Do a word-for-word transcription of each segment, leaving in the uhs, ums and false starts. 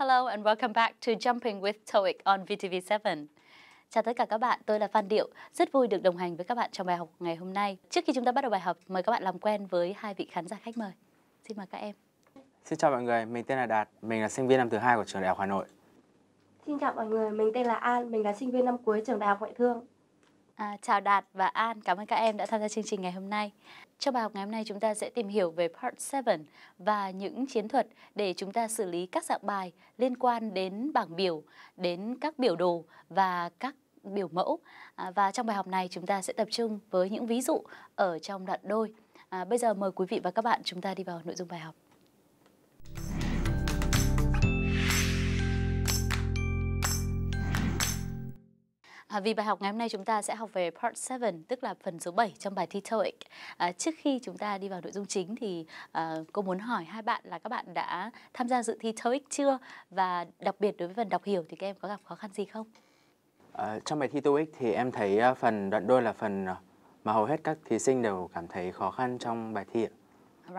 Hello and welcome back to Jumping with TOEIC on V T V seven. Chào tất cả các bạn, tôi là Phan Điệu. Rất vui được đồng hành với các bạn trong bài học ngày hôm nay. Trước khi chúng ta bắt đầu bài học, mời các bạn làm quen với hai vị khán giả khách mời. Xin mời các em. Xin chào mọi người, mình tên là Đạt, mình là sinh viên năm thứ hai của Trường Đại học Hà Nội. Xin chào mọi người, mình tên là An, mình là sinh viên năm cuối Trường Đại học Ngoại Thương. À, chào Đạt và An, cảm ơn các em đã tham gia chương trình ngày hôm nay. Trong bài học ngày hôm nay chúng ta sẽ tìm hiểu về Part seven và những chiến thuật để chúng ta xử lý các dạng bài liên quan đến bảng biểu, đến các biểu đồ và các biểu mẫu. À, và trong bài học này chúng ta sẽ tập trung với những ví dụ ở trong đoạn đôi. À, bây giờ mời quý vị và các bạn chúng ta đi vào nội dung bài học. À, vì bài học ngày hôm nay chúng ta sẽ học về Part seven, tức là phần số bảy trong bài thi TOEIC. À, trước khi chúng ta đi vào nội dung chính thì à, cô muốn hỏi hai bạn là các bạn đã tham gia dự thi TOEIC chưa? Và đặc biệt đối với phần đọc hiểu thì các em có gặp khó khăn gì không? À, trong bài thi TOEIC thì em thấy phần đoạn đôi là phần mà hầu hết các thí sinh đều cảm thấy khó khăn trong bài thi ạ.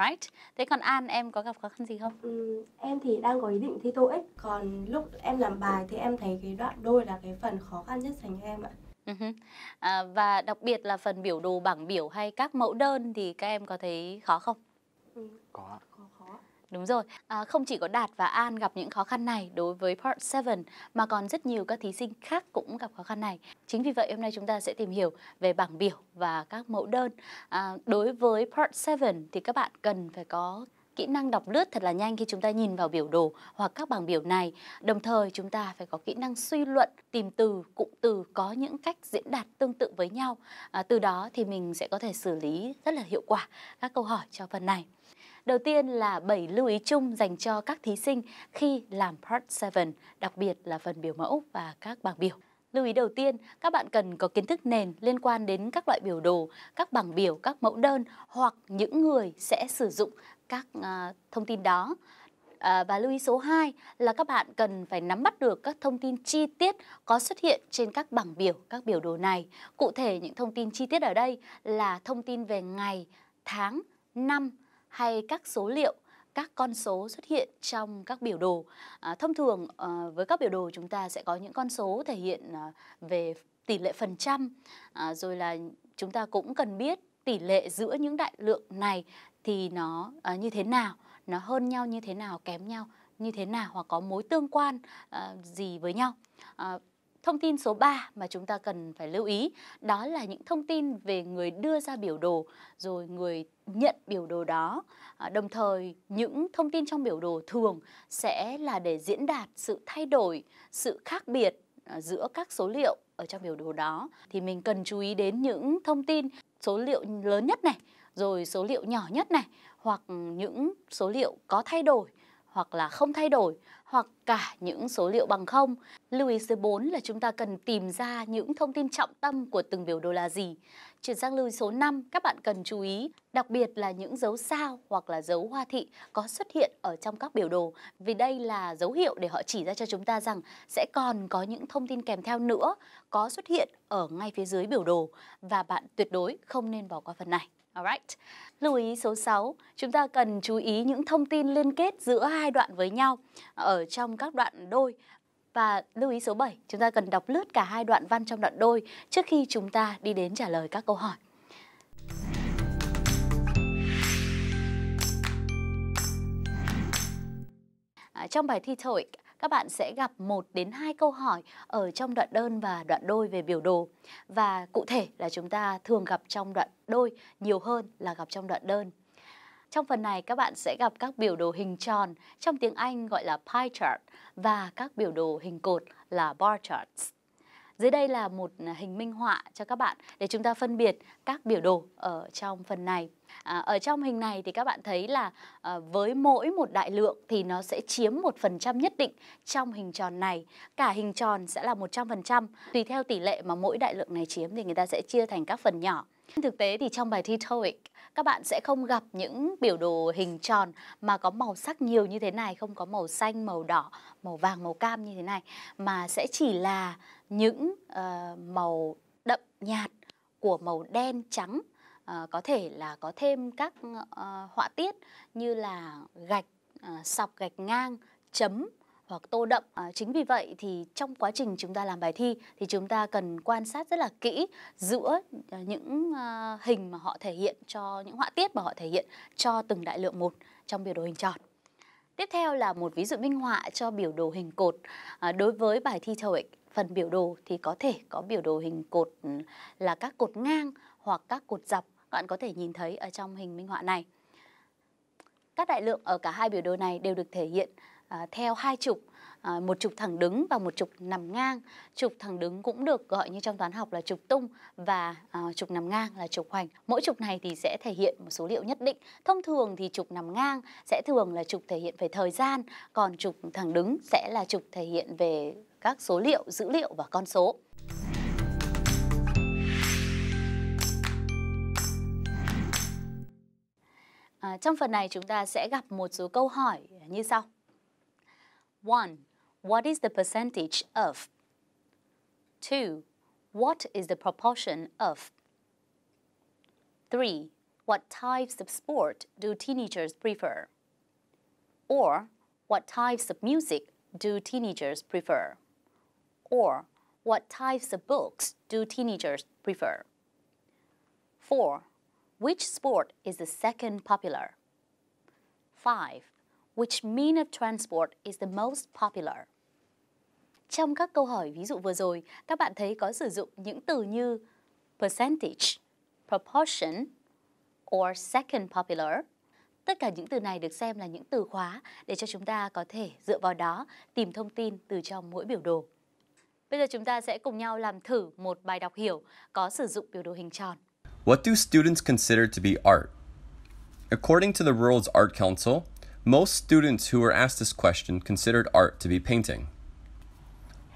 Right. Thế còn An, em có gặp khó khăn gì không? Ừ, em thì đang có ý định thi TOEIC. Còn lúc em làm bài thì em thấy cái đoạn đôi là cái phần khó khăn nhất dành em ạ. Uh-huh. à, Và đặc biệt là phần biểu đồ, bảng biểu hay các mẫu đơn thì các em có thấy khó không? Ừ. Có ạ. Đúng rồi, à, không chỉ có Đạt và An gặp những khó khăn này đối với Part seven mà còn rất nhiều các thí sinh khác cũng gặp khó khăn này. Chính vì vậy hôm nay chúng ta sẽ tìm hiểu về bảng biểu và các mẫu đơn. à, Đối với Part seven thì các bạn cần phải có kỹ năng đọc lướt thật là nhanh khi chúng ta nhìn vào biểu đồ hoặc các bảng biểu này. Đồng thời chúng ta phải có kỹ năng suy luận, tìm từ, cụm từ có những cách diễn đạt tương tự với nhau. à, Từ đó thì mình sẽ có thể xử lý rất là hiệu quả các câu hỏi cho phần này. Đầu tiên là bảy lưu ý chung dành cho các thí sinh khi làm Part seven, đặc biệt là phần biểu mẫu và các bảng biểu. Lưu ý đầu tiên, các bạn cần có kiến thức nền liên quan đến các loại biểu đồ, các bảng biểu, các mẫu đơn hoặc những người sẽ sử dụng các uh, thông tin đó. À, và lưu ý số hai là các bạn cần phải nắm bắt được các thông tin chi tiết có xuất hiện trên các bảng biểu, các biểu đồ này. Cụ thể những thông tin chi tiết ở đây là thông tin về ngày, tháng, năm, hay các số liệu, các con số xuất hiện trong các biểu đồ. À, thông thường à, với các biểu đồ chúng ta sẽ có những con số thể hiện à, về tỷ lệ phần trăm, à, rồi là chúng ta cũng cần biết tỷ lệ giữa những đại lượng này thì nó à, như thế nào, nó hơn nhau như thế nào, kém nhau như thế nào hoặc có mối tương quan à, gì với nhau. À, Thông tin số ba mà chúng ta cần phải lưu ý đó là những thông tin về người đưa ra biểu đồ rồi người nhận biểu đồ đó. À, đồng thời những thông tin trong biểu đồ thường sẽ là để diễn đạt sự thay đổi, sự khác biệt à, giữa các số liệu ở trong biểu đồ đó. Thì mình cần chú ý đến những thông tin số liệu lớn nhất này, rồi số liệu nhỏ nhất này hoặc những số liệu có thay đổi hoặc là không thay đổi, hoặc cả những số liệu bằng không. Lưu ý số bốn là chúng ta cần tìm ra những thông tin trọng tâm của từng biểu đồ là gì. Chuyển sang lưu ý số năm, các bạn cần chú ý đặc biệt là những dấu sao hoặc là dấu hoa thị có xuất hiện ở trong các biểu đồ. Vì đây là dấu hiệu để họ chỉ ra cho chúng ta rằng sẽ còn có những thông tin kèm theo nữa có xuất hiện ở ngay phía dưới biểu đồ và bạn tuyệt đối không nên bỏ qua phần này. Alright. Lưu ý số sáu, chúng ta cần chú ý những thông tin liên kết giữa hai đoạn với nhau ở trong các đoạn đôi. Và lưu ý số bảy, chúng ta cần đọc lướt cả hai đoạn văn trong đoạn đôi trước khi chúng ta đi đến trả lời các câu hỏi. À, trong bài thi TOEIC, các bạn sẽ gặp một đến hai câu hỏi ở trong đoạn đơn và đoạn đôi về biểu đồ. Và cụ thể là chúng ta thường gặp trong đoạn đôi nhiều hơn là gặp trong đoạn đơn. Trong phần này các bạn sẽ gặp các biểu đồ hình tròn, trong tiếng Anh gọi là pie chart, và các biểu đồ hình cột là bar charts. Dưới đây là một hình minh họa cho các bạn để chúng ta phân biệt các biểu đồ ở trong phần này. À, ở trong hình này thì các bạn thấy là à, với mỗi một đại lượng thì nó sẽ chiếm một phần trăm nhất định trong hình tròn này. Cả hình tròn sẽ là một trăm phần trăm. Tùy theo tỷ lệ mà mỗi đại lượng này chiếm thì người ta sẽ chia thành các phần nhỏ. Thực tế thì trong bài thi TOEIC các bạn sẽ không gặp những biểu đồ hình tròn mà có màu sắc nhiều như thế này, không có màu xanh, màu đỏ, màu vàng, màu cam như thế này, mà sẽ chỉ là những uh, màu đậm nhạt của màu đen, trắng. Uh, có thể là có thêm các uh, họa tiết như là gạch, uh, sọc gạch ngang, chấm hoặc tô đậm. À, chính vì vậy thì trong quá trình chúng ta làm bài thi thì chúng ta cần quan sát rất là kỹ giữa những à, hình mà họ thể hiện, cho những họa tiết mà họ thể hiện cho từng đại lượng một trong biểu đồ hình tròn. Tiếp theo là một ví dụ minh họa cho biểu đồ hình cột. À, đối với bài thi TOEIC, phần biểu đồ thì có thể có biểu đồ hình cột là các cột ngang hoặc các cột dọc. Các bạn có thể nhìn thấy ở trong hình minh họa này. Các đại lượng ở cả hai biểu đồ này đều được thể hiện à, theo hai trục, à, một trục thẳng đứng và một trục nằm ngang. Trục thẳng đứng cũng được gọi như trong toán học là trục tung, và à, trục nằm ngang là trục hoành. Mỗi trục này thì sẽ thể hiện một số liệu nhất định. Thông thường thì trục nằm ngang sẽ thường là trục thể hiện về thời gian, còn trục thẳng đứng sẽ là trục thể hiện về các số liệu, dữ liệu và con số. À, trong phần này chúng ta sẽ gặp một số câu hỏi như sau. One. What is the percentage of? Two. What is the proportion of? Three. What types of sport do teenagers prefer? Or what types of music do teenagers prefer? Or what types of books do teenagers prefer? Four. Which sport is the second popular? Five. Which mean of transport is the most popular? Trong các câu hỏi ví dụ vừa rồi, các bạn thấy có sử dụng những từ như percentage, proportion, or second popular. Tất cả những từ này được xem là những từ khóa để cho chúng ta có thể dựa vào đó tìm thông tin từ trong mỗi biểu đồ. Bây giờ chúng ta sẽ cùng nhau làm thử một bài đọc hiểu có sử dụng biểu đồ hình tròn. What do students consider to be art? According to the Royal Art Council, most students who were asked this question considered art to be painting.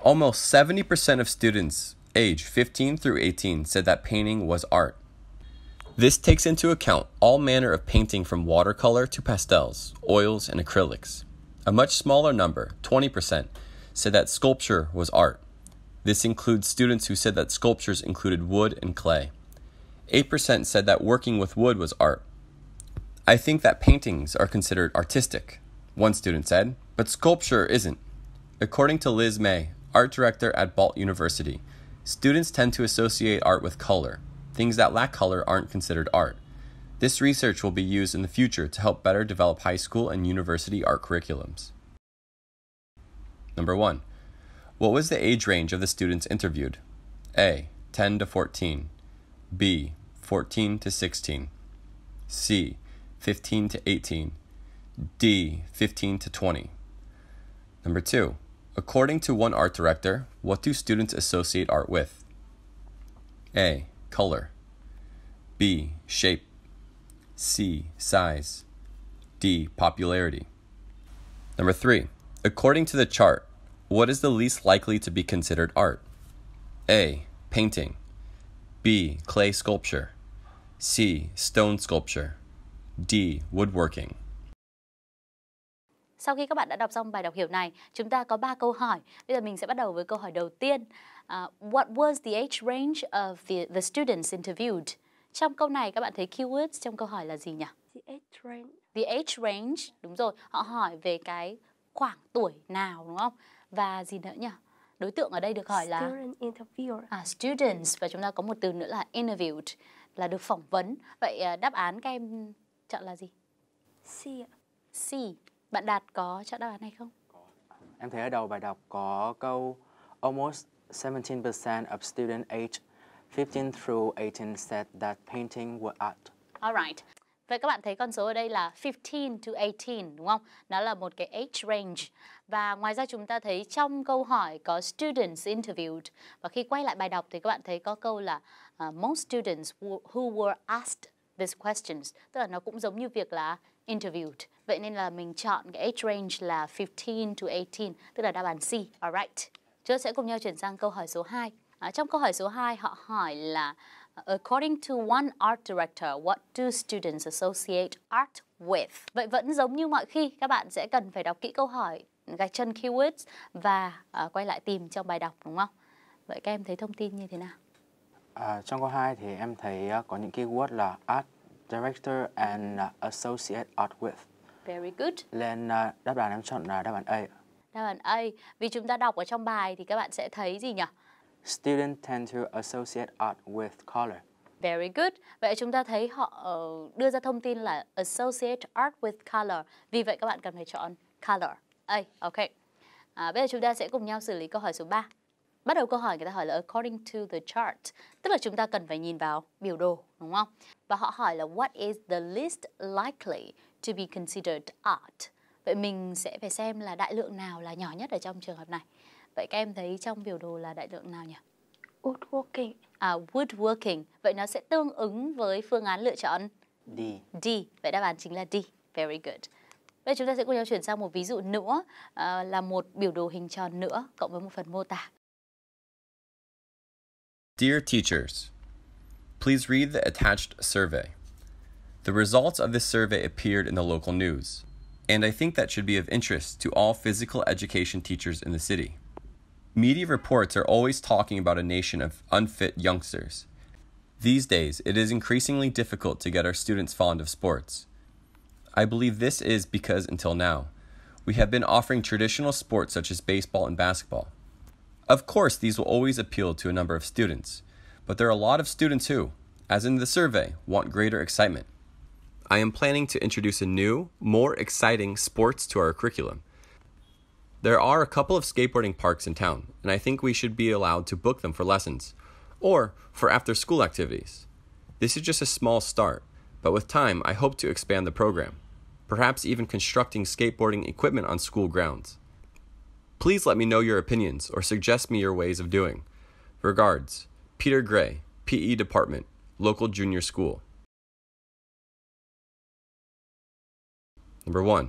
Almost seventy percent of students aged fifteen through eighteen said that painting was art. This takes into account all manner of painting from watercolor to pastels, oils, and acrylics. A much smaller number, twenty percent, said that sculpture was art. This includes students who said that sculptures included wood and clay. eight percent said that working with wood was art. I think that paintings are considered artistic, one student said, but sculpture isn't. According to Liz May, art director at Balt University, students tend to associate art with color. Things that lack color aren't considered art. This research will be used in the future to help better develop high school and university art curriculums. Number one. What was the age range of the students interviewed? A. ten to fourteen. B. fourteen to sixteen. C. fifteen to eighteen. D. fifteen to twenty. Number two. According to one art director, what do students associate art with? A. Color. B. Shape. C. Size. D. Popularity. Number three. According to the chart, what is the least likely to be considered art? A. Painting. B. Clay sculpture. C. Stone sculpture. D. Woodworking. Sau khi các bạn đã đọc xong bài đọc hiểu này, chúng ta có ba câu hỏi. Bây giờ mình sẽ bắt đầu với câu hỏi đầu tiên. Uh, what was the age range of the, the students interviewed? Trong câu này các bạn thấy keywords trong câu hỏi là gì nhỉ? The age range. The age range, đúng rồi. Họ hỏi về cái khoảng tuổi nào, đúng không? Và gì nữa nhỉ? Đối tượng ở đây được hỏi là student interviewer. À, students, và chúng ta có một từ nữa là interviewed, là được phỏng vấn. Vậy đáp án các em chọn là gì? C. C. Bạn Đạt có chọn đáp án này không? Em thấy ở đầu bài đọc có câu almost seventeen percent of students aged fifteen through eighteen said that painting was art. Alright. Vậy các bạn thấy con số ở đây là fifteen to eighteen, đúng không? Đó là một cái age range. Và ngoài ra chúng ta thấy trong câu hỏi có students interviewed. Và khi quay lại bài đọc thì các bạn thấy có câu là uh, most students who were asked these questions. Tức là nó cũng giống như việc là interviewed. Vậy nên là mình chọn cái age range là fifteen to eighteen, tức là đáp án C. Alright. Chúng ta sẽ cùng nhau chuyển sang câu hỏi số hai. À, trong câu hỏi số hai họ hỏi là according to one art director, what do students associate art with? Vậy vẫn giống như mọi khi, các bạn sẽ cần phải đọc kỹ câu hỏi, gạch chân keywords và uh, quay lại tìm trong bài đọc, đúng không? Vậy các em thấy thông tin như thế nào? À, trong câu hai thì em thấy có những keyword là art director and associate art with. Very good. Nên uh, đáp án em chọn là đáp án A. theo phần A. Vì chúng ta đọc ở trong bài thì các bạn sẽ thấy gì nhỉ? Students tend to associate art with color. Very good. Vậy chúng ta thấy họ đưa ra thông tin là associate art with color. Vì vậy các bạn cần phải chọn color. A. Ok. À, bây giờ chúng ta sẽ cùng nhau xử lý câu hỏi số ba. Bắt đầu câu hỏi người ta hỏi là according to the chart. Tức là chúng ta cần phải nhìn vào biểu đồ, đúng không? Và họ hỏi là what is the least likely to be considered art? Vậy mình sẽ phải xem là đại lượng nào là nhỏ nhất ở trong trường hợp này. Vậy các em thấy trong biểu đồ là đại lượng nào nhỉ? Woodworking. À, woodworking. Vậy nó sẽ tương ứng với phương án lựa chọn D. D. Vậy đáp án chính là D. Very good. Bây giờ chúng ta sẽ cùng nhau chuyển sang một ví dụ nữa, à, là một biểu đồ hình tròn nữa cộng với một phần mô tả. Dear teachers, please read the attached survey. The results of this survey appeared in the local news, and I think that should be of interest to all physical education teachers in the city. Media reports are always talking about a nation of unfit youngsters. These days, it is increasingly difficult to get our students fond of sports. I believe this is because, until now, we have been offering traditional sports such as baseball and basketball. Of course, these will always appeal to a number of students, but there are a lot of students who, as in the survey, want greater excitement. I am planning to introduce a new, more exciting sports to our curriculum. There are a couple of skateboarding parks in town, and I think we should be allowed to book them for lessons, or for after-school activities. This is just a small start, but with time, I hope to expand the program, perhaps even constructing skateboarding equipment on school grounds. Please let me know your opinions or suggest me your ways of doing. Regards, Peter Gray, P E Department, Local Junior School. Number one.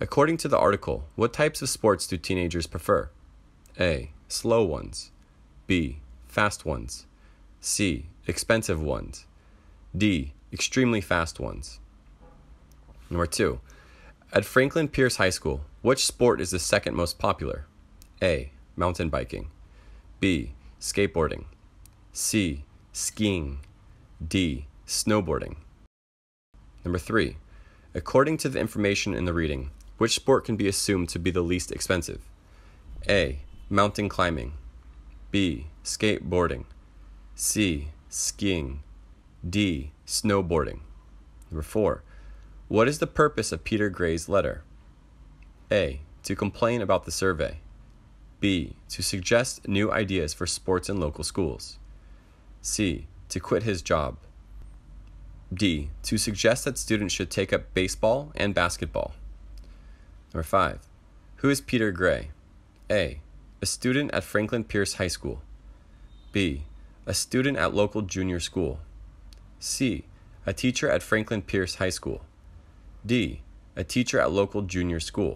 According to the article, what types of sports do teenagers prefer? A. Slow ones. B. Fast ones. C. Expensive ones. D. Extremely fast ones. Number two. At Franklin Pierce High School, which sport is the second most popular? A. Mountain biking. B. Skateboarding. C. Skiing. D. Snowboarding. Number three. According to the information in the reading, which sport can be assumed to be the least expensive? A. Mountain climbing. B. Skateboarding. C. Skiing. D. Snowboarding. Number four. What is the purpose of Peter Gray's letter? A. To complain about the survey. B. To suggest new ideas for sports in local schools. C. To quit his job. D. To suggest that students should take up baseball and basketball. Number five. Who is Peter Gray? A. A student at Franklin Pierce High School. B. A student at Local Junior School. C. A teacher at Franklin Pierce High School. D. A teacher at Local Junior School.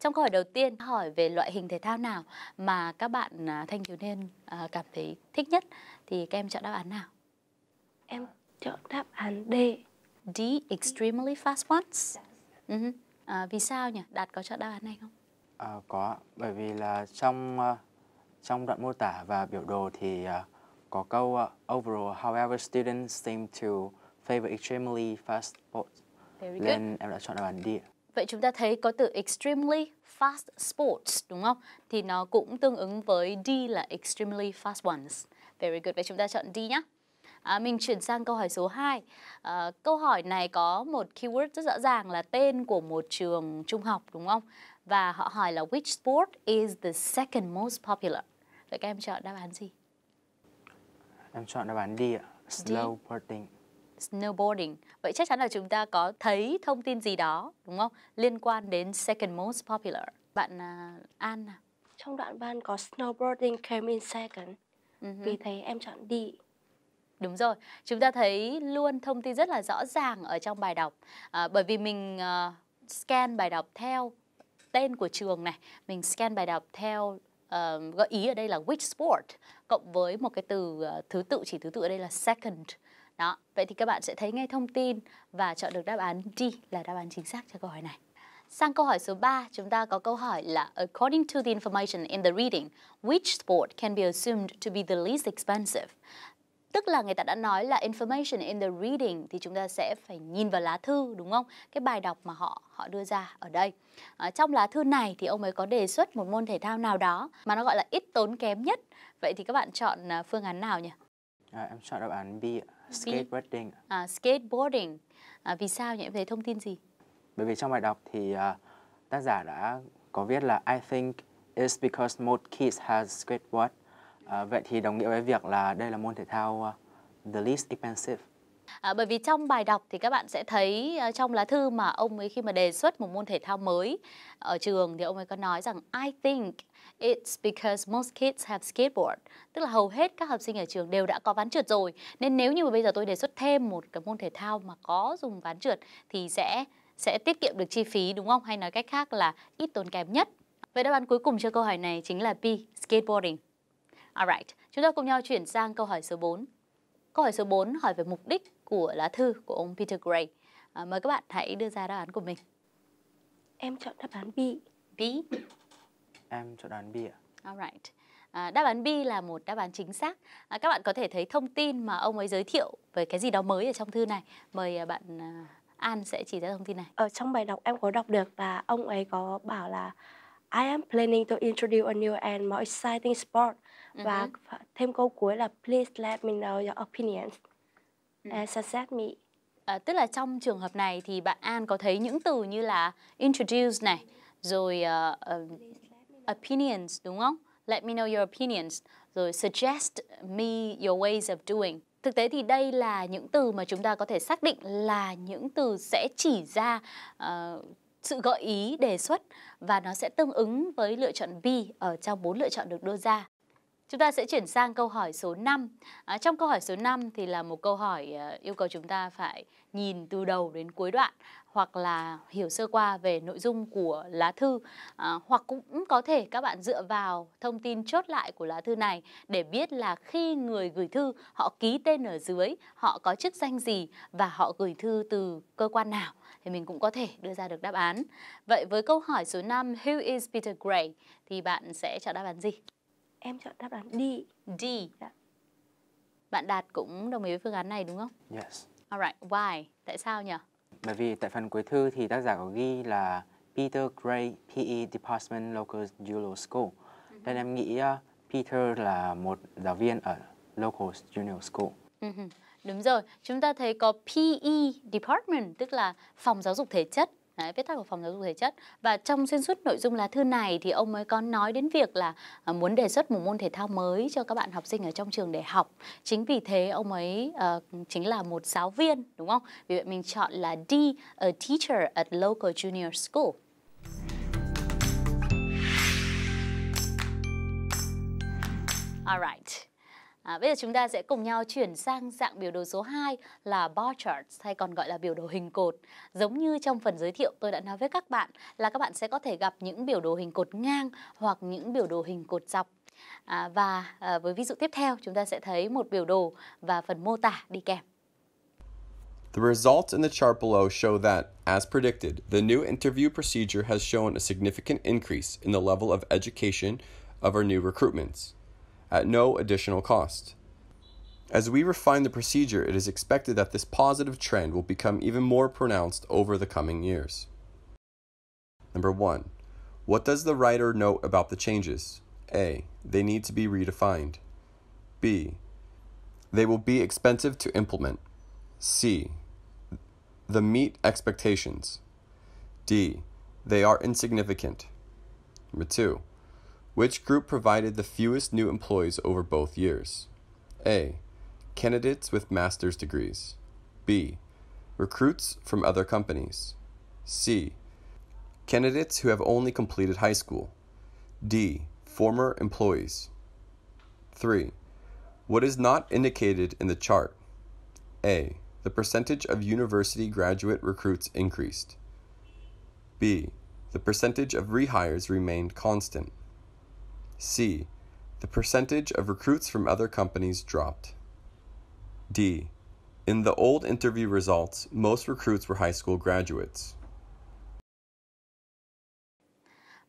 Trong câu hỏi đầu tiên, hỏi về loại hình thể thao nào mà các bạn thanh thiếu niên cảm thấy thích nhất, thì các em chọn đáp án nào? Em chọn đáp án D. D. Extremely fast ones. Uh-huh. À, vì sao nhỉ? Đạt có chọn đáp án này không? À, có, bởi vì là trong trong đoạn mô tả và biểu đồ thì uh, có câu uh, overall, however, students seem to favor extremely fast sports. Very good. Nên em đã chọn đáp án D. Vậy chúng ta thấy có từ extremely fast sports, đúng không? Thì nó cũng tương ứng với D là extremely fast ones. Very good. Vậy chúng ta chọn D nhé. À, mình chuyển sang câu hỏi số hai. À, câu hỏi này có một keyword rất rõ ràng là tên của một trường trung học, đúng không? Và họ hỏi là which sport is the second most popular? Vậy các em chọn đáp án gì? Em chọn đáp án D ạ. Snowboarding. Snowboarding. Vậy chắc chắn là chúng ta có thấy thông tin gì đó, đúng không? Liên quan đến second most popular. Bạn uh, An nào? Trong đoạn văn có snowboarding came in second. Uh-huh. Vì thế em chọn D. Đúng rồi. Chúng ta thấy luôn thông tin rất là rõ ràng ở trong bài đọc. À, bởi vì mình uh, scan bài đọc theo tên của trường này. Mình scan bài đọc theo... Uh, gợi ý ở đây là which sport cộng với một cái từ uh, thứ tự, chỉ thứ tự ở đây là second. Đó, vậy thì các bạn sẽ thấy ngay thông tin và chọn được đáp án D là đáp án chính xác cho câu hỏi này. Sang câu hỏi số ba, chúng ta có câu hỏi là according to the information in the reading, which sport can be assumed to be the least expensive? Tức là người ta đã nói là information in the reading thì chúng ta sẽ phải nhìn vào lá thư, đúng không? Cái bài đọc mà họ họ đưa ra ở đây. À, trong lá thư này thì ông ấy có đề xuất một môn thể thao nào đó mà nó gọi là ít tốn kém nhất. Vậy thì các bạn chọn phương án nào nhỉ? À, em chọn đáp án B, skateboarding. À, skateboarding. À, vì sao nhỉ? Về thông tin gì? Bởi vì trong bài đọc thì uh, tác giả đã có viết là I think it's because most kids have skateboard. À, vậy thì đồng nghĩa với việc là đây là môn thể thao uh, the least expensive. À, bởi vì trong bài đọc thì các bạn sẽ thấy uh, trong lá thư mà ông ấy khi mà đề xuất một môn thể thao mới ở trường thì ông ấy có nói rằng I think it's because most kids have skateboard. Tức là hầu hết các học sinh ở trường đều đã có ván trượt rồi. Nên nếu như mà bây giờ tôi đề xuất thêm một cái môn thể thao mà có dùng ván trượt thì sẽ sẽ tiết kiệm được chi phí, đúng không? Hay nói cách khác là ít tốn kém nhất. Vậy đáp án cuối cùng cho câu hỏi này chính là B, skateboarding. Alright, chúng ta cùng nhau chuyển sang câu hỏi số bốn. Câu hỏi số bốn hỏi về mục đích của lá thư của ông Peter Gray. À, mời các bạn hãy đưa ra đáp án của mình. Em chọn đáp án B. B. Em chọn đáp án B ạ. Alright. À, đáp án B là một đáp án chính xác. À, các bạn có thể thấy thông tin mà ông ấy giới thiệu về cái gì đó mới ở trong thư này. Mời bạn An sẽ chỉ ra thông tin này. Ở trong bài đọc em có đọc được là ông ấy có bảo là I am planning to introduce a new and more exciting sport. Và uh-huh. thêm câu cuối là please let me know your opinions and suggest me. À, tức là trong trường hợp này thì bạn An có thấy những từ như là introduce này, rồi uh, uh, opinions, đúng không? Let me know your opinions, rồi suggest me your ways of doing. Thực tế thì đây là những từ mà chúng ta có thể xác định là những từ sẽ chỉ ra uh, sự gợi ý, đề xuất, và nó sẽ tương ứng với lựa chọn B ở trong bốn lựa chọn được đưa ra. Chúng ta sẽ chuyển sang câu hỏi số năm. À, trong câu hỏi số năm thì là một câu hỏi uh, yêu cầu chúng ta phải nhìn từ đầu đến cuối đoạn, hoặc là hiểu sơ qua về nội dung của lá thư, à, hoặc cũng có thể các bạn dựa vào thông tin chốt lại của lá thư này để biết là khi người gửi thư họ ký tên ở dưới, họ có chức danh gì và họ gửi thư từ cơ quan nào, thì mình cũng có thể đưa ra được đáp án. Vậy với câu hỏi số năm, Who is Peter Gray, thì bạn sẽ chọn đáp án gì? Em chọn đáp án D. D. Yeah. Bạn Đạt cũng đồng ý với phương án này đúng không? Yes. Alright, why? Tại sao nhỉ? Bởi vì tại phần cuối thư thì tác giả có ghi là Peter Gray, pê e Department, Local Junior School. Uh-huh. Nên em nghĩ Peter là một giáo viên ở Local Junior School. Uh-huh. Đúng rồi, chúng ta thấy có pê e Department, tức là phòng giáo dục thể chất. Đấy, viết tắt của phòng giáo dục thể chất. Và trong xuyên suốt nội dung lá thư này thì ông mới có nói đến việc là uh, muốn đề xuất một môn thể thao mới cho các bạn học sinh ở trong trường đại học. Chính vì thế ông ấy uh, chính là một giáo viên, đúng không? Vì vậy mình chọn là D, a teacher at local junior school. Alright. À, bây giờ chúng ta sẽ cùng nhau chuyển sang dạng biểu đồ số hai là bar charts, hay còn gọi là biểu đồ hình cột. Giống như trong phần giới thiệu tôi đã nói với các bạn là các bạn sẽ có thể gặp những biểu đồ hình cột ngang hoặc những biểu đồ hình cột dọc. À, và à, với ví dụ tiếp theo chúng ta sẽ thấy một biểu đồ và phần mô tả đi kèm. The results in the chart below show that, as predicted, the new interview procedure has shown a significant increase in the level of education of our new recruitments, at no additional cost. As we refine the procedure, it is expected that this positive trend will become even more pronounced over the coming years. Number one. What does the writer note about the changes? A. They need to be redefined. B. They will be expensive to implement. C. The meet expectations. D. They are insignificant. Number two. Which group provided the fewest new employees over both years? A. Candidates with master's degrees. B. Recruits from other companies. C. Candidates who have only completed high school. D. Former employees. three. What is not indicated in the chart? A. The percentage of university graduate recruits increased. B. The percentage of rehires remained constant. C. The percentage of recruits from other companies dropped. D. In the old interview results, most recruits were high school graduates.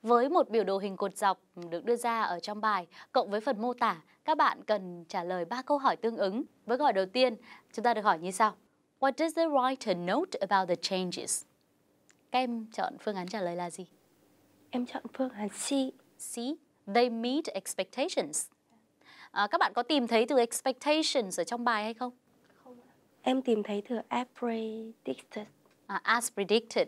Với một biểu đồ hình cột dọc được đưa ra ở trong bài, cộng với phần mô tả, các bạn cần trả lời ba câu hỏi tương ứng. Với câu hỏi đầu tiên, chúng ta được hỏi như sau. What does the writer note about the changes? Các em chọn phương án trả lời là gì? Em chọn phương án C. C. They meet expectations. À, các bạn có tìm thấy từ expectations ở trong bài hay không? Không. Em tìm thấy từ as predicted. À, as predicted.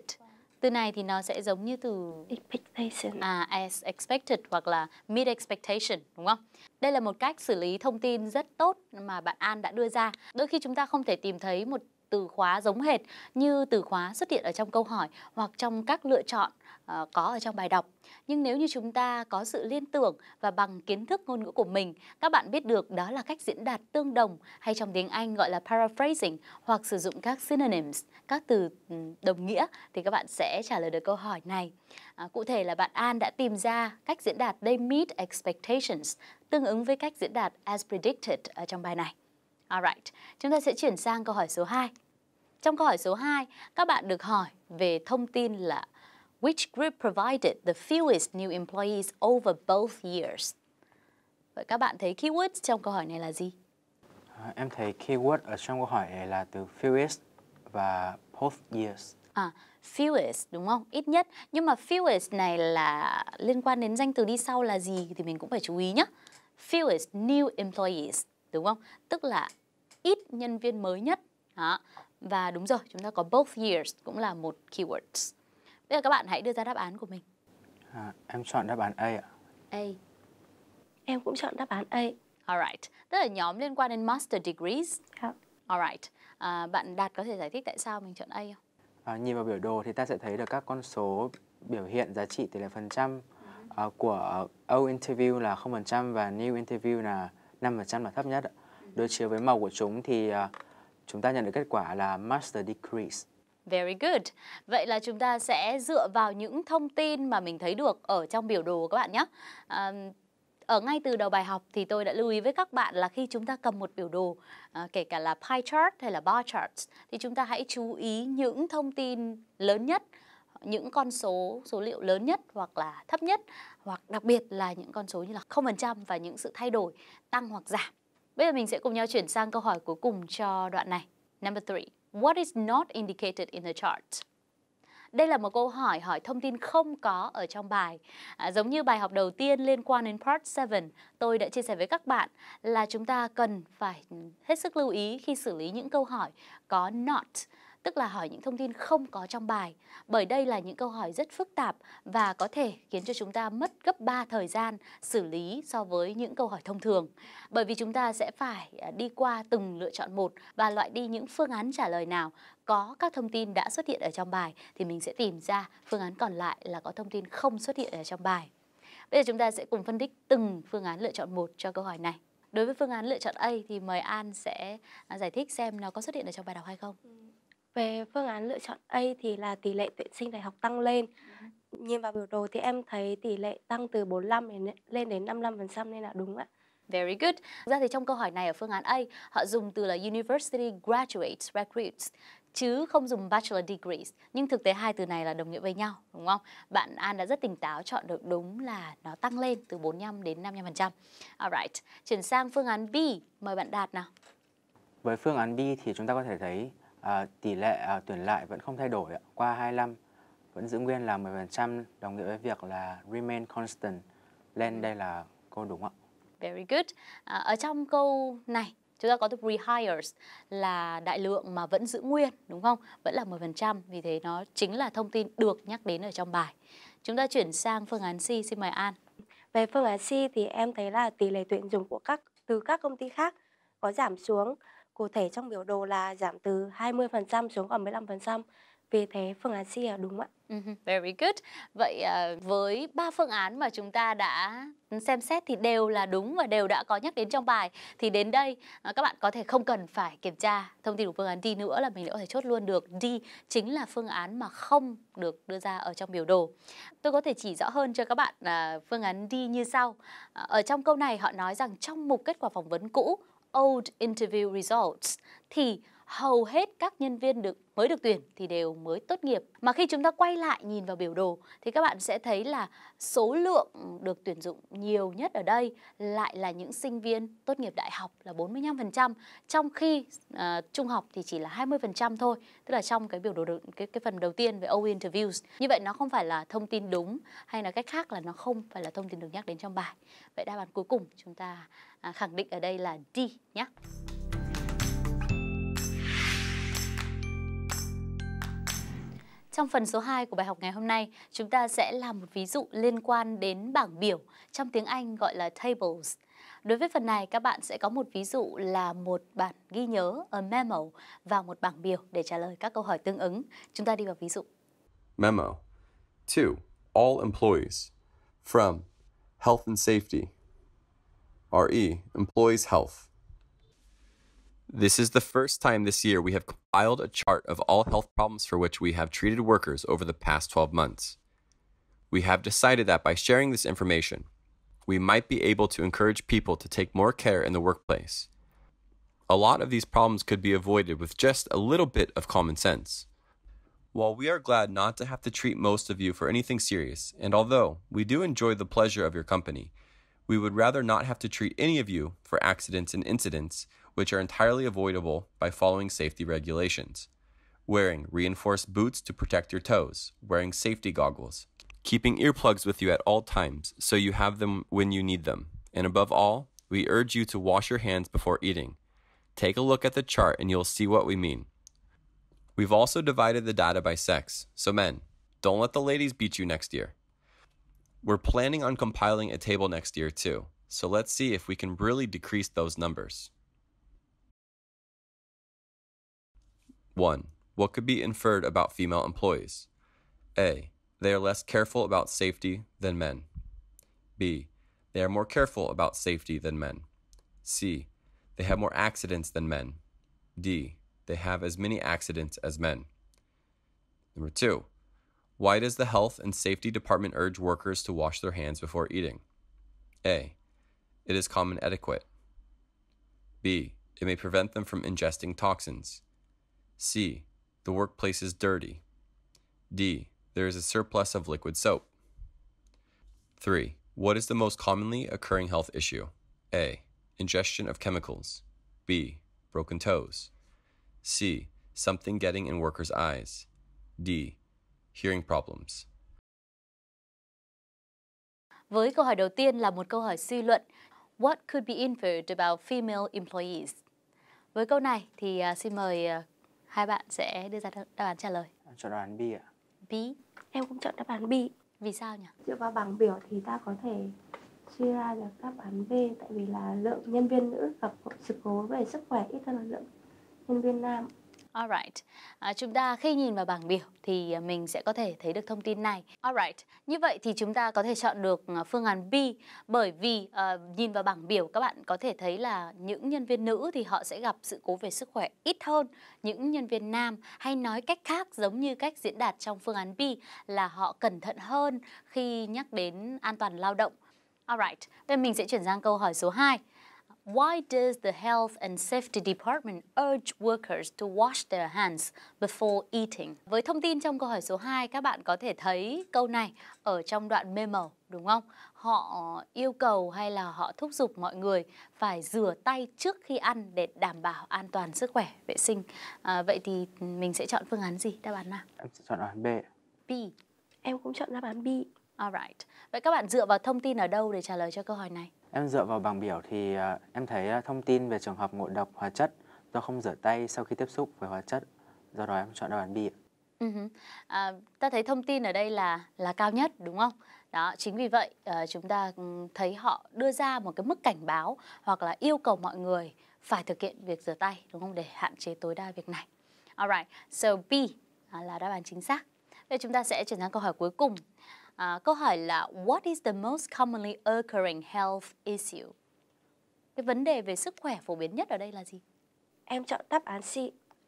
Từ này thì nó sẽ giống như từ expectation. À, as expected hoặc là meet expectation, đúng không? Đây là một cách xử lý thông tin rất tốt mà bạn An đã đưa ra. Đôi khi chúng ta không thể tìm thấy một từ khóa giống hệt như từ khóa xuất hiện ở trong câu hỏi hoặc trong các lựa chọn uh, có ở trong bài đọc. Nhưng nếu như chúng ta có sự liên tưởng và bằng kiến thức ngôn ngữ của mình, các bạn biết được đó là cách diễn đạt tương đồng hay trong tiếng Anh gọi là paraphrasing hoặc sử dụng các synonyms, các từ đồng nghĩa thì các bạn sẽ trả lời được câu hỏi này. À, cụ thể là bạn An đã tìm ra cách diễn đạt they meet expectations tương ứng với cách diễn đạt as predicted ở trong bài này. Alright, chúng ta sẽ chuyển sang câu hỏi số hai. Trong câu hỏi số hai, các bạn được hỏi về thông tin là which group provided the fewest new employees over both years? Vậy các bạn thấy keyword trong câu hỏi này là gì? À, em thấy keyword ở trong câu hỏi này là từ fewest và both years. À, fewest đúng không? Ít nhất. Nhưng mà fewest này là liên quan đến danh từ đi sau là gì thì mình cũng phải chú ý nhé. Fewest new employees. Đúng không? Tức là ít nhân viên mới nhất. Đó. Và đúng rồi, chúng ta có both years cũng là một keywords. Bây giờ các bạn hãy đưa ra đáp án của mình. À, em chọn đáp án A ạ. A. Em cũng chọn đáp án A. Alright. Tức là nhóm liên quan đến master degrees. Yeah. Alright. À, bạn Đạt có thể giải thích tại sao mình chọn A không? À, nhìn vào biểu đồ thì ta sẽ thấy được các con số biểu hiện giá trị tỷ lệ phần trăm ừ. uh, của old interview là không phần trăm và new interview là năm phần trăm là thấp nhất. Đối chiếu với màu của chúng thì uh, chúng ta nhận được kết quả là master degrees. Very good. Vậy là chúng ta sẽ dựa vào những thông tin mà mình thấy được ở trong biểu đồ các bạn nhé. Uh, ở ngay từ đầu bài học thì tôi đã lưu ý với các bạn là khi chúng ta cầm một biểu đồ, uh, kể cả là pie chart hay là bar chart, thì chúng ta hãy chú ý những thông tin lớn nhất, những con số, số liệu lớn nhất hoặc là thấp nhất, hoặc đặc biệt là những con số như là không phần trăm và những sự thay đổi tăng hoặc giảm. Bây giờ mình sẽ cùng nhau chuyển sang câu hỏi cuối cùng cho đoạn này. Number three. What is not indicated in the chart? Đây là một câu hỏi hỏi thông tin không có ở trong bài. À, giống như bài học đầu tiên liên quan đến Part seven, tôi đã chia sẻ với các bạn là chúng ta cần phải hết sức lưu ý khi xử lý những câu hỏi có not, tức là hỏi những thông tin không có trong bài. Bởi đây là những câu hỏi rất phức tạp và có thể khiến cho chúng ta mất gấp ba thời gian xử lý so với những câu hỏi thông thường. Bởi vì chúng ta sẽ phải đi qua từng lựa chọn một và loại đi những phương án trả lời nào có các thông tin đã xuất hiện ở trong bài thì mình sẽ tìm ra phương án còn lại là có thông tin không xuất hiện ở trong bài. Bây giờ chúng ta sẽ cùng phân tích từng phương án lựa chọn một cho câu hỏi này. Đối với phương án lựa chọn A thì mời An sẽ giải thích xem nó có xuất hiện ở trong bài đọc hay không. Về phương án lựa chọn A thì là tỷ lệ tuyển sinh đại học tăng lên. Ừ. Nhìn vào biểu đồ thì em thấy tỷ lệ tăng từ bốn mươi lăm đến, lên đến năm mươi lăm phần trăm nên là đúng ạ. Very good. Thực ra thì trong câu hỏi này ở phương án A, họ dùng từ là University Graduates, Recruits, chứ không dùng Bachelor Degrees. Nhưng thực tế hai từ này là đồng nghĩa với nhau, đúng không? Bạn An đã rất tỉnh táo chọn được đúng là nó tăng lên từ bốn mươi lăm đến năm mươi lăm phần trăm. Alright. Chuyển sang phương án B. Mời bạn Đạt nào. Với phương án B thì chúng ta có thể thấy À, tỷ lệ à, tuyển lại vẫn không thay đổi qua hai mươi lăm, vẫn giữ nguyên là mười phần trăm, đồng nghĩa với việc là remain constant. Lên đây là câu đúng ạ. Very good. À, ở trong câu này chúng ta có từ rehires là đại lượng mà vẫn giữ nguyên, đúng không? Vẫn là mười phần trăm, vì thế nó chính là thông tin được nhắc đến ở trong bài. Chúng ta chuyển sang phương án C, xin mời An. Về phương án C thì em thấy là tỷ lệ tuyển dụng của các từ các công ty khác có giảm xuống. Cụ thể trong biểu đồ là giảm từ hai mươi phần trăm xuống còn mười lăm phần trăm. Vì thế phương án C là đúng ạ. Uh-huh. Very good. Vậy uh, với ba phương án mà chúng ta đã xem xét thì đều là đúng và đều đã có nhắc đến trong bài. Thì đến đây uh, các bạn có thể không cần phải kiểm tra thông tin của phương án D nữa, là mình đã có thể chốt luôn được D chính là phương án mà không được đưa ra ở trong biểu đồ. Tôi có thể chỉ rõ hơn cho các bạn uh, phương án D như sau. Uh, ở trong câu này họ nói rằng trong mục kết quả phỏng vấn cũ, Old Interview Results, thì hầu hết các nhân viên được mới được tuyển thì đều mới tốt nghiệp. Mà khi chúng ta quay lại nhìn vào biểu đồ thì các bạn sẽ thấy là số lượng được tuyển dụng nhiều nhất ở đây lại là những sinh viên tốt nghiệp đại học là bốn mươi lăm phần trăm, trong khi uh, trung học thì chỉ là hai mươi phần trăm thôi, tức là trong cái biểu đồ cái cái phần đầu tiên về O interviews. Như vậy nó không phải là thông tin đúng, hay là cách khác là nó không phải là thông tin được nhắc đến trong bài. Vậy đáp án cuối cùng chúng ta uh, khẳng định ở đây là D nhé. Trong phần số hai của bài học ngày hôm nay, chúng ta sẽ làm một ví dụ liên quan đến bảng biểu, trong tiếng Anh gọi là tables. Đối với phần này, các bạn sẽ có một ví dụ là một bản ghi nhớ, a memo, và một bảng biểu để trả lời các câu hỏi tương ứng. Chúng ta đi vào ví dụ. Memo. To all employees. From health and safety. R E. Employees health. This is the first time this year we have compiled a chart of all health problems for which we have treated workers over the past twelve months. We have decided that by sharing this information, we might be able to encourage people to take more care in the workplace. A lot of these problems could be avoided with just a little bit of common sense. While we are glad not to have to treat most of you for anything serious, and although we do enjoy the pleasure of your company, we would rather not have to treat any of you for accidents and incidents which are entirely avoidable by following safety regulations. Wearing reinforced boots to protect your toes, wearing safety goggles, keeping earplugs with you at all times so you have them when you need them, and above all, we urge you to wash your hands before eating. Take a look at the chart and you'll see what we mean. We've also divided the data by sex, so men, don't let the ladies beat you next year. We're planning on compiling a table next year too, so let's see if we can really decrease those numbers. one. What could be inferred about female employees? A. They are less careful about safety than men. B. They are more careful about safety than men. C. They have more accidents than men. D. They have as many accidents as men. Number two. Why does the Health and Safety Department urge workers to wash their hands before eating? A. It is common etiquette. B. It may prevent them from ingesting toxins. C. The workplace is dirty. D. There is a surplus of liquid soap. three. What is the most commonly occurring health issue? A. Ingestion of chemicals. B. Broken toes. C. Something getting in workers' eyes. D. Hearing problems. Với câu hỏi đầu tiên là một câu hỏi suy luận. What could be inferred about female employees? Với câu này thì uh, xin mời uh, hai bạn sẽ đưa ra đáp án trả lời. Chọn đáp án B ạ. B. Em cũng chọn đáp án B. Vì sao nhỉ? Dựa vào bảng biểu thì ta có thể chia ra được đáp án B, tại vì là lượng nhân viên nữ gặp sự cố về sức khỏe ít hơn là lượng nhân viên nam. Alright, à, chúng ta khi nhìn vào bảng biểu thì mình sẽ có thể thấy được thông tin này. Alright, như vậy thì chúng ta có thể chọn được phương án B, bởi vì à, nhìn vào bảng biểu các bạn có thể thấy là những nhân viên nữ thì họ sẽ gặp sự cố về sức khỏe ít hơn những nhân viên nam, hay nói cách khác giống như cách diễn đạt trong phương án B là họ cẩn thận hơn khi nhắc đến an toàn lao động. Alright, vậy mình sẽ chuyển sang câu hỏi số hai. Why does the Health and Safety Department urge workers to wash their hands before eating? Với thông tin trong câu hỏi số hai, các bạn có thể thấy câu này ở trong đoạn memo, đúng không? Họ yêu cầu hay là họ thúc giục mọi người phải rửa tay trước khi ăn để đảm bảo an toàn sức khỏe, vệ sinh. À, vậy thì mình sẽ chọn phương án gì? Đáp án nào? Em sẽ chọn đáp án B. B. Em cũng chọn đáp án B. Alright. Vậy các bạn dựa vào thông tin ở đâu để trả lời cho câu hỏi này? Em dựa vào bảng biểu thì uh, em thấy uh, thông tin về trường hợp ngộ độc hóa chất do không rửa tay sau khi tiếp xúc với hóa chất. Do đó em chọn đáp án B. Uh-huh. à, ta thấy thông tin ở đây là là cao nhất, đúng không? Đó, chính vì vậy uh, chúng ta thấy họ đưa ra một cái mức cảnh báo hoặc là yêu cầu mọi người phải thực hiện việc rửa tay, đúng không? Để hạn chế tối đa việc này. Alright, so B là đáp án chính xác. Vậy chúng ta sẽ chuyển sang câu hỏi cuối cùng. À, câu hỏi là what is the most commonly occurring health issue? Cái vấn đề về sức khỏe phổ biến nhất ở đây là gì? Em chọn đáp án C.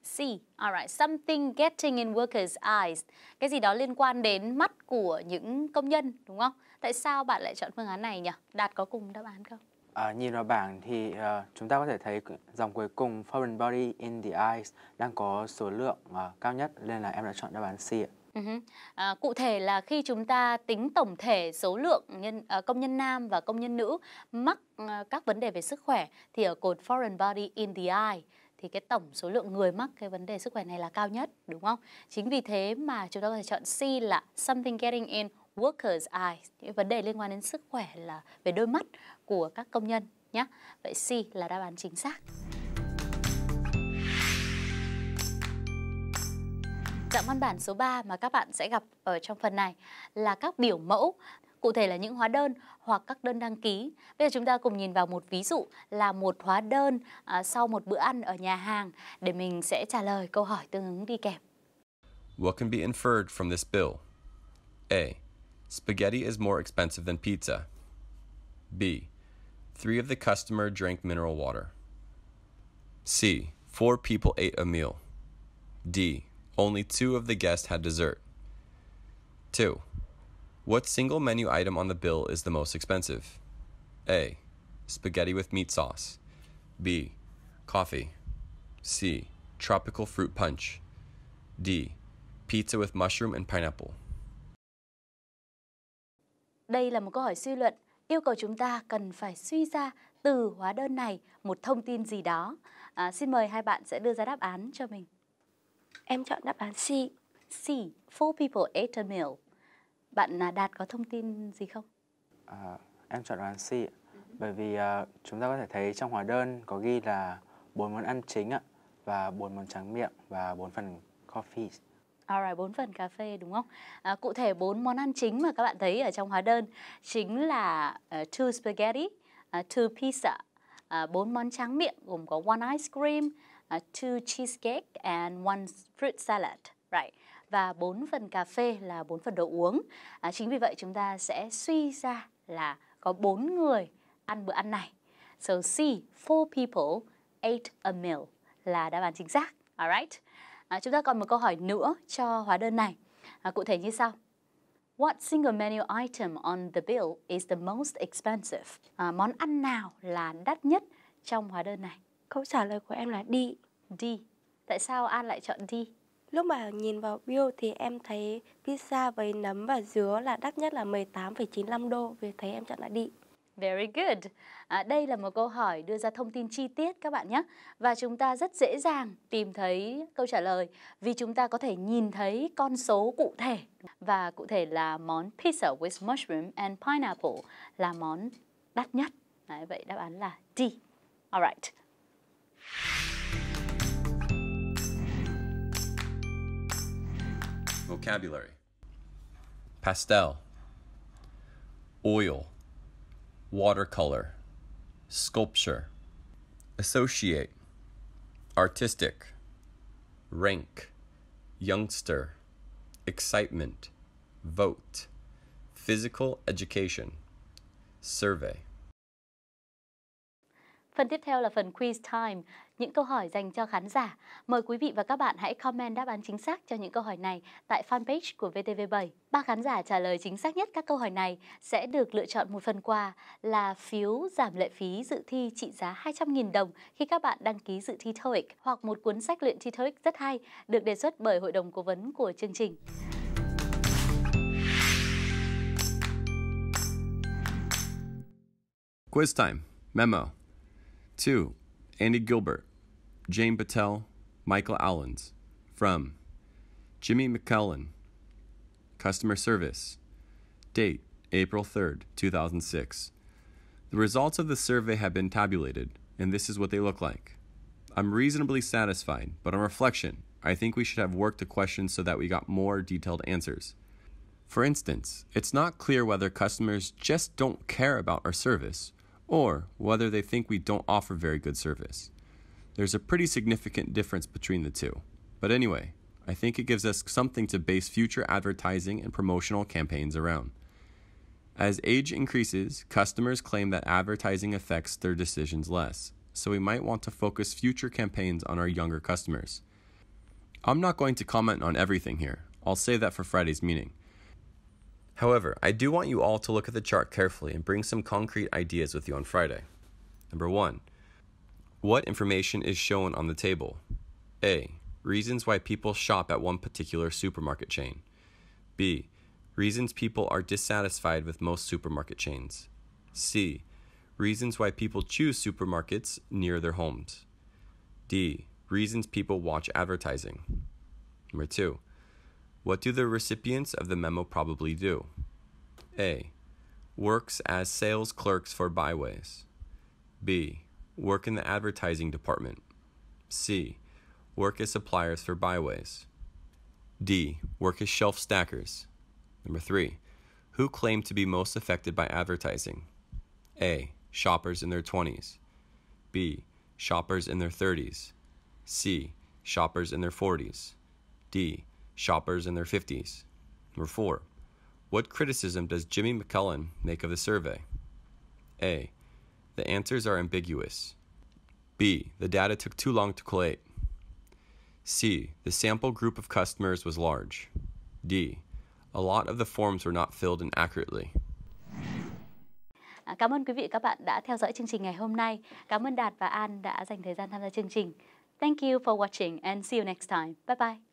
C. Alright, something getting in workers' eyes. Cái gì đó liên quan đến mắt của những công nhân, đúng không? Tại sao bạn lại chọn phương án này nhỉ? Đạt có cùng đáp án không? À, nhìn vào bảng thì uh, chúng ta có thể thấy dòng cuối cùng foreign body in the eyes đang có số lượng uh, cao nhất, nên là em đã chọn đáp án C ạ. Uh-huh. À, cụ thể là khi chúng ta tính tổng thể số lượng nhân, uh, công nhân nam và công nhân nữ mắc uh, các vấn đề về sức khỏe thì ở cột foreign body in the eye thì cái tổng số lượng người mắc cái vấn đề sức khỏe này là cao nhất, đúng không? Chính vì thế mà chúng ta có thể chọn C là something getting in workers' eyes, những vấn đề liên quan đến sức khỏe là về đôi mắt của các công nhân nhé. Vậy C là đáp án chính xác. Dạng văn bản số ba mà các bạn sẽ gặp ở trong phần này là các biểu mẫu, cụ thể là những hóa đơn hoặc các đơn đăng ký. Bây giờ chúng ta cùng nhìn vào một ví dụ là một hóa đơn à, sau một bữa ăn ở nhà hàng để mình sẽ trả lời câu hỏi tương ứng đi kèm. What can be inferred from this bill? A. Spaghetti is more expensive than pizza. B. Three of the customer drank mineral water. C. Four people ate a meal. D. Only two of the guests had dessert. Two. What single menu item on the bill is the most expensive? A. Spaghetti with meat sauce. B. Coffee. C. Tropical fruit punch. D. Pizza with mushroom and pineapple. Đây là một câu hỏi suy luận, yêu cầu chúng ta cần phải suy ra từ hóa đơn này một thông tin gì đó. À, xin mời hai bạn sẽ đưa ra đáp án cho mình. Em chọn đáp án C. C. Four people ate a meal. Bạn Đạt có thông tin gì không? À, em chọn đáp án C. Bởi vì uh, chúng ta có thể thấy trong hóa đơn có ghi là bốn món ăn chính ạ, và bốn món tráng miệng và bốn phần coffee. Alright, bốn phần cà phê đúng không? À, cụ thể bốn món ăn chính mà các bạn thấy ở trong hóa đơn chính là uh, two spaghetti, uh, two pizza, bốn uh, món tráng miệng gồm có one ice cream, uh, two cheesecake and one fruit salad, right? Và bốn phần cà phê là bốn phần đồ uống. À, chính vì vậy chúng ta sẽ suy ra là có bốn người ăn bữa ăn này. So C, four people ate a meal là đáp án chính xác. Alright. À, chúng ta còn một câu hỏi nữa cho hóa đơn này. À, cụ thể như sau. What single menu item on the bill is the most expensive? À, món ăn nào là đắt nhất trong hóa đơn này? Câu trả lời của em là D. D. Tại sao An lại chọn D? Lúc mà nhìn vào bill thì em thấy pizza với nấm và dứa là đắt nhất là mười tám phẩy chín mươi lăm đô. Vì thế em chọn là D. Very good. À, đây là một câu hỏi đưa ra thông tin chi tiết các bạn nhé. Và chúng ta rất dễ dàng tìm thấy câu trả lời vì chúng ta có thể nhìn thấy con số cụ thể. Và cụ thể là món pizza with mushroom and pineapple là món đắt nhất. Đấy, vậy đáp án là D. Alright. Vocabulary. Pastel. Oil. Watercolor. Sculpture. Associate. Artistic. Rank. Youngster. Excitement. Vote. Physical education. Survey. Phần tiếp theo là phần quiz time, những câu hỏi dành cho khán giả. Mời quý vị và các bạn hãy comment đáp án chính xác cho những câu hỏi này tại fanpage của vê tê vê bảy. Ba khán giả trả lời chính xác nhất các câu hỏi này sẽ được lựa chọn một phần quà là phiếu giảm lệ phí dự thi trị giá hai trăm nghìn đồng khi các bạn đăng ký dự thi TOEIC, hoặc một cuốn sách luyện thi TOEIC rất hay được đề xuất bởi hội đồng cố vấn của chương trình. Quiz time. Memo. To Andy Gilbert, Jane Patel, Michael Allens. From Jimmy McCullen, Customer Service. Date, April third, two thousand six. The results of the survey have been tabulated, and this is what they look like. I'm reasonably satisfied, but on reflection, I think we should have worked the questions so that we got more detailed answers. For instance, it's not clear whether customers just don't care about our service, or whether they think we don't offer very good service. There's a pretty significant difference between the two. But anyway, I think it gives us something to base future advertising and promotional campaigns around. As age increases, customers claim that advertising affects their decisions less, so we might want to focus future campaigns on our younger customers. I'm not going to comment on everything here. I'll save that for Friday's meeting. However, I do want you all to look at the chart carefully and bring some concrete ideas with you on Friday. Number one, what information is shown on the table? A. Reasons why people shop at one particular supermarket chain. B. Reasons people are dissatisfied with most supermarket chains. C. Reasons why people choose supermarkets near their homes. D. Reasons people watch advertising. Number two, what do the recipients of the memo probably do? A. Works as sales clerks for Byways. B. Work in the advertising department. C. Work as suppliers for Byways. D. Work as shelf stackers. Number three, who claim to be most affected by advertising? A. Shoppers in their twenties. B. Shoppers in their thirties. C. Shoppers in their forties. D. Shoppers in their fifties. Number four, what criticism does Jimmy McCullen make of the survey? A. The answers are ambiguous. B. The data took too long to collate. C. The sample group of customers was large. D. A lot of the forms were not filled in accurately. Cảm ơn quý vị và các bạn đã theo dõi chương trình ngày hôm nay. Cảm ơn Đạt và An đã dành thời gian tham gia chương trình. Thank you for watching and see you next time. Bye bye.